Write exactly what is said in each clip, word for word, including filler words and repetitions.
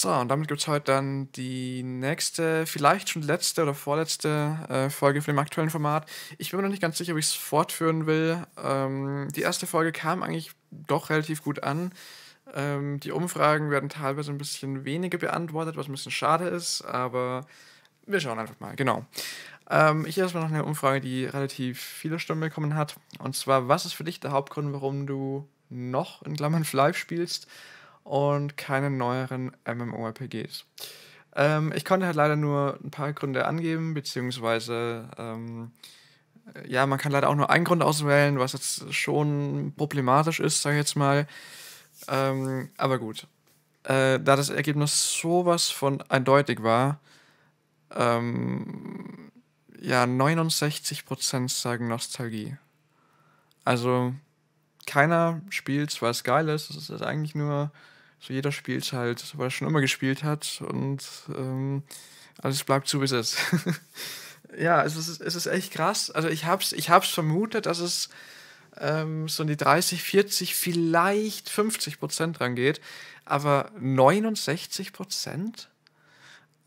So, und damit gibt es heute dann die nächste, vielleicht schon letzte oder vorletzte äh, Folge von dem aktuellen Format. Ich bin mir noch nicht ganz sicher, ob ich es fortführen will. Ähm, die erste Folge kam eigentlich doch relativ gut an. Ähm, die Umfragen werden teilweise ein bisschen weniger beantwortet, was ein bisschen schade ist, aber wir schauen einfach mal, genau. Ähm, ich erstmal noch eine Umfrage, die relativ viele Stimmen bekommen hat. Und zwar, was ist für dich der Hauptgrund, warum du noch in Klammern Flyff spielst und keine neueren M M O R P Gs? Ähm, ich konnte halt leider nur ein paar Gründe angeben, beziehungsweise ähm, ja, man kann leider auch nur einen Grund auswählen, was jetzt schon problematisch ist, sage ich jetzt mal. Ähm, aber gut. Äh, da das Ergebnis sowas von eindeutig war, ähm, ja, neunundsechzig Prozent sagen Nostalgie. Also keiner spielt, weil es geil ist. Es ist eigentlich nur so, jeder spielt halt, weil er schon immer gespielt hat, und ähm, alles bleibt so, wie es ist. Ja, es ist, es ist echt krass. Also ich hab's, ich hab's vermutet, dass es ähm, so in die dreißig, vierzig, vielleicht fünfzig Prozent rangeht, aber neunundsechzig Prozent?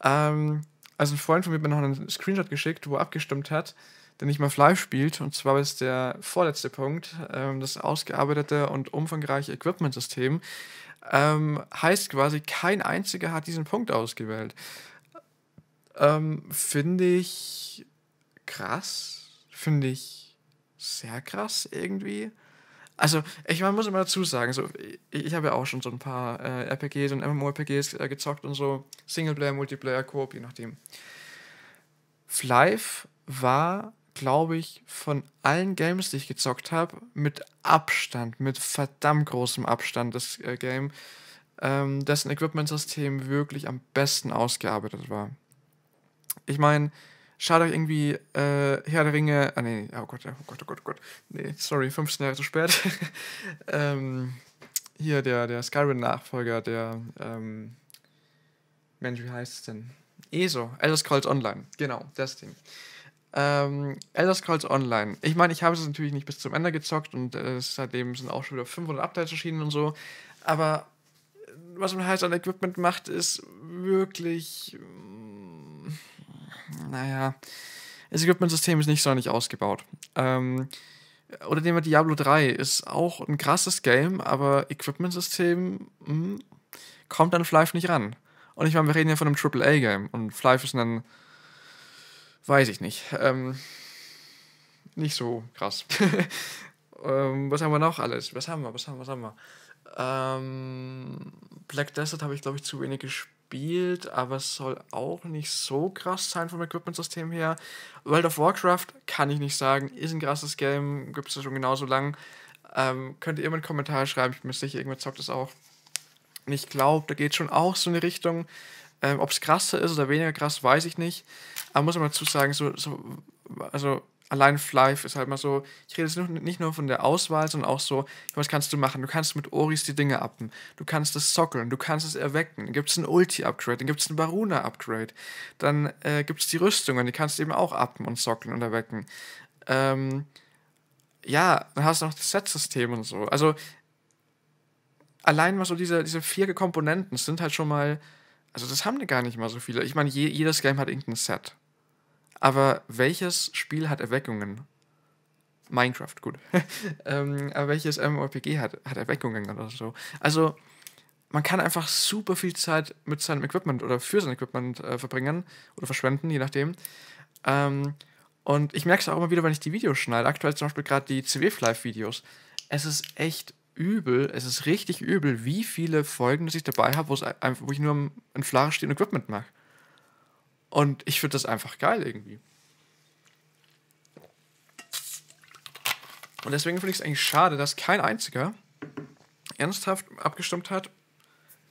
Ähm, also ein Freund von mir hat mir noch einen Screenshot geschickt, wo er abgestimmt hat, der nicht mal Flyff spielt, und zwar ist der vorletzte Punkt, ähm, das ausgearbeitete und umfangreiche Equipment-System, ähm, heißt quasi, kein einziger hat diesen Punkt ausgewählt. Ähm, finde ich krass, finde ich sehr krass irgendwie. Also, ich man muss immer dazu sagen, so, ich, ich habe ja auch schon so ein paar äh, R P Gs und M M O R P Gs äh, gezockt und so, Singleplayer, Multiplayer, Koop, je nachdem. Flyff war, glaube ich, von allen Games, die ich gezockt habe, mit Abstand, mit verdammt großem Abstand, das äh, Game, ähm, dessen Equipment-System wirklich am besten ausgearbeitet war. Ich meine, schaut euch irgendwie äh, Herr der Ringe, ah nee, oh Gott, oh Gott, oh Gott, oh Gott, nee, sorry, fünfzehn Jahre zu spät. ähm, hier, der, der Skyrim-Nachfolger, der, ähm, Mensch, wie heißt es denn? E S O, Elder Scrolls Online, genau, das Ding. Ähm, Elder Scrolls Online. Ich meine, ich habe es natürlich nicht bis zum Ende gezockt, und äh, seitdem sind auch schon wieder fünfhundert Updates erschienen und so, aber was man halt an Equipment macht, ist wirklich, mm, naja, das Equipment-System ist nicht sonderlich ausgebaut. Ähm, oder nehmen wir Diablo drei, ist auch ein krasses Game, aber Equipment-System mm, kommt an Flyff nicht ran. Und ich meine, wir reden ja von einem Triple A Game, und Flyff ist ein, weiß ich nicht. Ähm, nicht so krass. ähm, was haben wir noch alles? Was haben wir? Was haben wir? Was haben wir? Ähm, Black Desert habe ich, glaube ich, zu wenig gespielt, aber es soll auch nicht so krass sein vom Equipment-System her. World of Warcraft kann ich nicht sagen. Ist ein krasses Game. Gibt es ja schon genauso lang. Ähm, könnt ihr immer einen Kommentar schreiben. Ich bin mir sicher, irgendwer zockt das auch. Und ich glaube, da geht schon auch so eine Richtung. Ähm, ob es krasser ist oder weniger krass, weiß ich nicht. Aber muss man dazu sagen, so, so, also allein Flyff ist halt mal so, ich rede jetzt nicht nur von der Auswahl, sondern auch so, was kannst du machen? Du kannst mit Oris die Dinge appen, du kannst das sockeln, du kannst es erwecken, dann gibt es ein Ulti-Upgrade, dann gibt es ein Baruna-Upgrade, dann äh, gibt es die Rüstungen, die kannst du eben auch appen und sockeln und erwecken. Ähm, ja, dann hast du noch das Set-System und so. Also allein mal so diese, diese vier Komponenten sind halt schon mal, also das haben die gar nicht mal so viele. Ich meine, je, jedes Game hat irgendein Set. Aber welches Spiel hat Erweckungen? Minecraft, gut. ähm, aber welches M M O R P G hat, hat Erweckungen oder so? Also man kann einfach super viel Zeit mit seinem Equipment oder für sein Equipment äh, verbringen oder verschwenden, je nachdem. Ähm, und ich merke es auch immer wieder, wenn ich die Videos schneide. Aktuell zum Beispiel gerade die C W-Flive-Videos. Es ist echt übel, es ist richtig übel, wie viele Folgen, dass ich dabei habe, wo ich nur in Flare stehen und Equipment mache. Und ich finde das einfach geil irgendwie. Und deswegen finde ich es eigentlich schade, dass kein einziger ernsthaft abgestimmt hat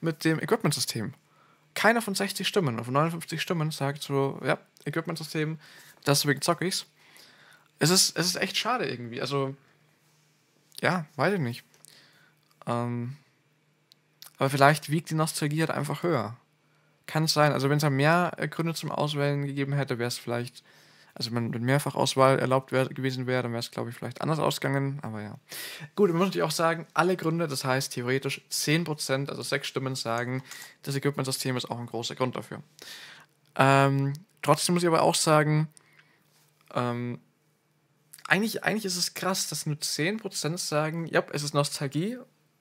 mit dem Equipment-System. Keiner von sechzig Stimmen, oder von neunundfünfzig Stimmen sagt so, ja, Equipment-System, deswegen zocke ich's. Es ist, es ist echt schade irgendwie, also ja, weiß ich nicht. Ähm, aber vielleicht wiegt die Nostalgie halt einfach höher. Kann es sein. Also wenn es ja mehr Gründe zum Auswählen gegeben hätte, wäre es vielleicht also wenn mit Mehrfachauswahl erlaubt wär, gewesen wäre, dann wäre es, glaube ich, vielleicht anders ausgegangen, aber ja. Gut, man muss natürlich auch sagen, alle Gründe, das heißt theoretisch zehn Prozent, also sechs Stimmen sagen, das Equipment-System ist auch ein großer Grund dafür. Ähm, trotzdem muss ich aber auch sagen, ähm, eigentlich, eigentlich ist es krass, dass nur zehn Prozent sagen, ja, es ist Nostalgie,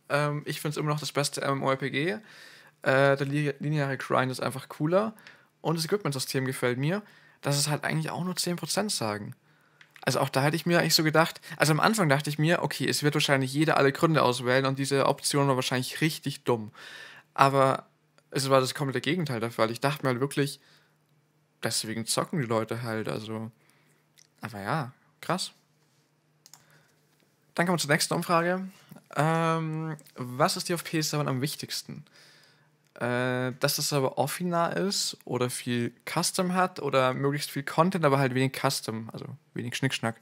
ähm, ich finde es immer noch das beste MMORPG, äh, der li lineare Grind ist einfach cooler und das Equipment-System gefällt mir, dass es halt eigentlich auch nur zehn Prozent sagen. Also auch da hätte ich mir eigentlich so gedacht, also am Anfang dachte ich mir, okay, es wird wahrscheinlich jeder alle Gründe auswählen und diese Option war wahrscheinlich richtig dumm. Aber es war das komplette Gegenteil der Fall. Ich dachte mir halt wirklich, deswegen zocken die Leute halt, also, aber ja, krass. Dann kommen wir zur nächsten Umfrage. Ähm, was ist dir auf P S sieben am wichtigsten? Äh, dass das aber offener ist oder viel Custom hat oder möglichst viel Content, aber halt wenig Custom, also wenig Schnickschnack.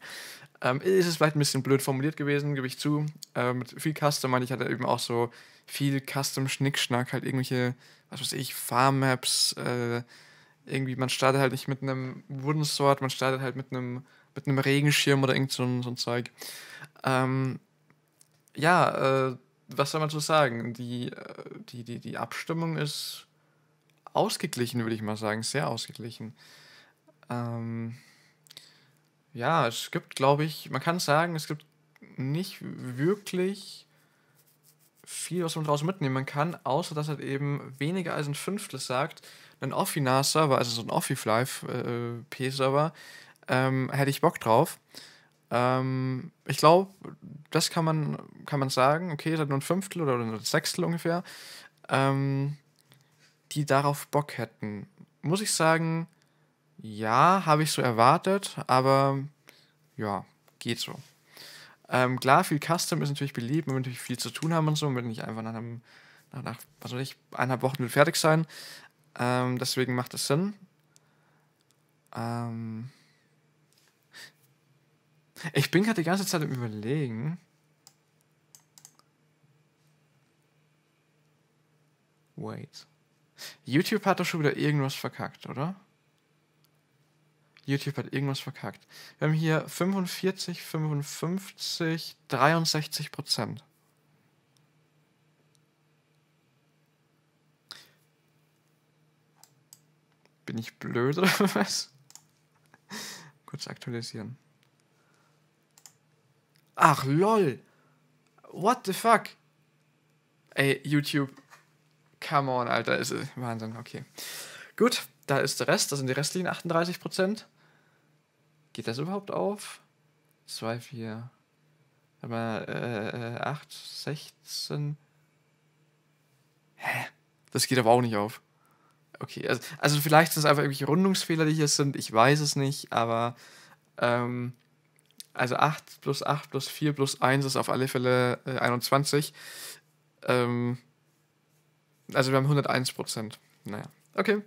Ähm, ist es vielleicht ein bisschen blöd formuliert gewesen, gebe ich zu. Äh, mit viel Custom meine ich halt eben auch so viel Custom-Schnickschnack, halt irgendwelche, was weiß ich, Farm-Maps, äh, irgendwie, man startet halt nicht mit einem Wooden Sword, man startet halt mit einem mit einem Regenschirm oder irgend so ein, so ein Zeug. Ähm, ja, äh, was soll man so sagen? Die, die, die, die Abstimmung ist ausgeglichen, würde ich mal sagen, sehr ausgeglichen. Ähm, ja, es gibt, glaube ich, man kann sagen, es gibt nicht wirklich viel, was man daraus mitnehmen kann, außer dass halt eben weniger als ein Fünftel sagt, ein Offi-N A S-Server, also so ein Offi-Flyff-P-Server, Ähm, hätte ich Bock drauf. Ähm, ich glaube, das kann man, kann man sagen. Okay, es hat nur ein Fünftel oder ein Sechstel ungefähr, ähm, die darauf Bock hätten. Muss ich sagen, ja, habe ich so erwartet, aber ja, geht so. Ähm, klar, viel Custom ist natürlich beliebt, man will natürlich viel zu tun haben und so, man will nicht einfach nach, einem, nach, nach was weiß ich, eineinhalb Wochen will fertig sein. Ähm, deswegen macht es Sinn. Ähm... Ich bin gerade die ganze Zeit am Überlegen. Wait. YouTube hat doch schon wieder irgendwas verkackt, oder? YouTube hat irgendwas verkackt. Wir haben hier fünfundvierzig, fünfundfünfzig, dreiundsechzig Prozent. Bin ich blöd oder was? Kurz aktualisieren. Ach, lol. What the fuck? Ey, YouTube. Come on, Alter. Ist Wahnsinn, okay. Gut, da ist der Rest. Das sind die restlichen achtunddreißig Prozent. Geht das überhaupt auf? zwei, vier. Aber, äh, acht, sechzehn. Hä? Das geht aber auch nicht auf. Okay, also, also vielleicht sind es einfach irgendwelche Rundungsfehler, die hier sind. Ich weiß es nicht, aber, ähm... also acht plus acht plus vier plus eins ist auf alle Fälle äh, einundzwanzig. Ähm, also wir haben hunderteins Prozent. Naja, okay.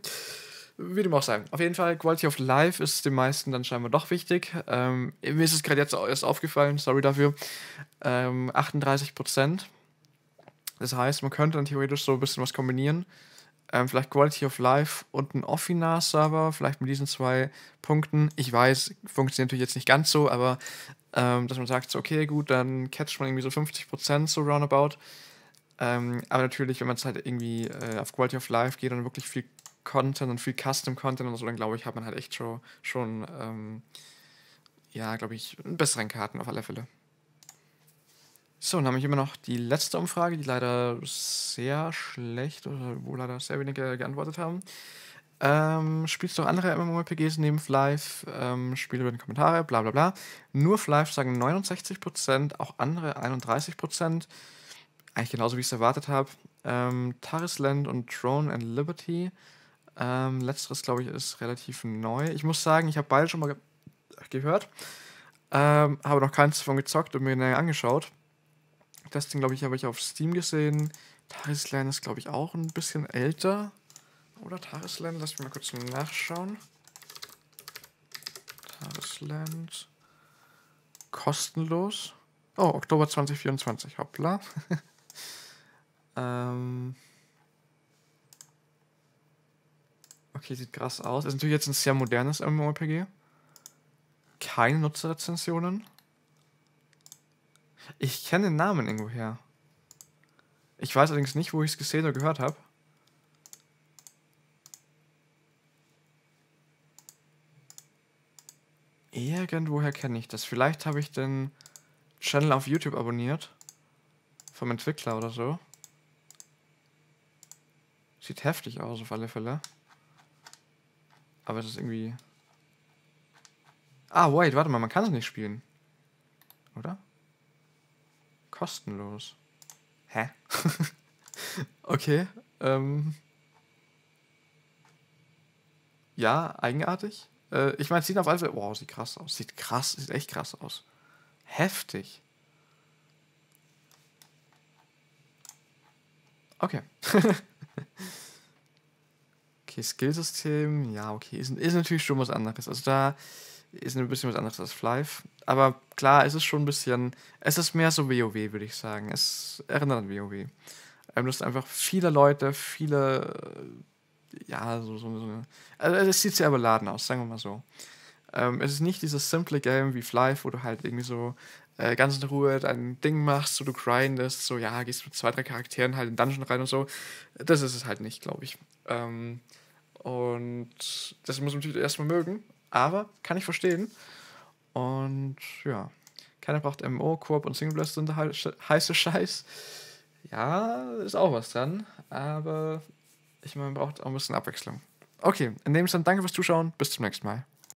Wie dem auch sei. Auf jeden Fall, Quality of Life ist den meisten dann scheinbar doch wichtig. Ähm, mir ist es gerade jetzt erst aufgefallen, sorry dafür. Ähm, achtunddreißig Prozent. Das heißt, man könnte dann theoretisch so ein bisschen was kombinieren. Ähm, vielleicht Quality of Life und ein Offi-N A S-Server, vielleicht mit diesen zwei Punkten. Ich weiß, funktioniert natürlich jetzt nicht ganz so, aber ähm, dass man sagt, so, okay, gut, dann catcht man irgendwie so fünfzig Prozent so roundabout. Ähm, aber natürlich, wenn man es halt irgendwie äh, auf Quality of Life geht und wirklich viel Content und viel Custom-Content und so, dann glaube ich, hat man halt echt schon, schon ähm, ja, glaube ich, einen besseren Karten auf alle Fälle. So, dann habe ich immer noch die letzte Umfrage, die leider sehr schlecht oder wo leider sehr wenige geantwortet haben. Ähm, spielst du noch andere MMORPGs neben Flyff? Ähm, spiel über die Kommentare, bla bla bla. Nur Flyff sagen neunundsechzig Prozent, auch andere einunddreißig Prozent. Eigentlich genauso, wie ich es erwartet habe. Ähm, Tarisland und Throne and Liberty. Ähm, letzteres, glaube ich, ist relativ neu. Ich muss sagen, ich habe beide schon mal ge gehört. Ähm, habe noch keins davon gezockt und mir näher angeschaut. Das Ding, glaube ich, habe ich auf Steam gesehen. Tarisland ist, glaube ich, auch ein bisschen älter. Oder Tarisland? Lass mich mal kurz nachschauen. Tarisland. Kostenlos. Oh, Oktober zweitausendvierundzwanzig. Hoppla. ähm. Okay, sieht krass aus. Ist natürlich jetzt ein sehr modernes MMORPG. keine Nutzerrezensionen? Ich kenne den Namen irgendwoher. Ich weiß allerdings nicht, wo ich es gesehen oder gehört habe. Irgendwoher kenne ich das. Vielleicht habe ich den Channel auf YouTube abonniert. Vom Entwickler oder so. Sieht heftig aus auf alle Fälle. Aber es ist irgendwie... Ah, wait, warte mal, man kann es nicht spielen. Oder? Kostenlos. Hä? Okay, ähm... Ja, eigenartig. Äh, ich meine, es sieht auf alle Fälle... Wow, sieht krass aus. Sieht krass, sieht echt krass aus. Heftig. Okay. Okay, Skillsystem, ja, okay, ist, ist natürlich schon was anderes. Also da ist ein bisschen was anderes als Flyff. Aber klar, es ist schon ein bisschen, es ist mehr so WoW, würde ich sagen. Es erinnert an WoW. Ähm, das sind einfach viele Leute, viele, ja, so, so, so eine, also es sieht sehr überladen aus, sagen wir mal so. Ähm, es ist nicht dieses simple Game wie Flyff, wo du halt irgendwie so äh, ganz in Ruhe dein Ding machst, so du grindest, so ja, gehst mit zwei, drei Charakteren halt in den Dungeon rein und so. Das ist es halt nicht, glaube ich. Ähm, und das muss man natürlich erstmal mögen, aber kann ich verstehen. Und ja, keiner braucht M M O, Koop und Singleplayer sind der heiße Scheiß. Ja, ist auch was dran, aber ich meine, man braucht auch ein bisschen Abwechslung. Okay, in dem Sinne, danke fürs Zuschauen, bis zum nächsten Mal.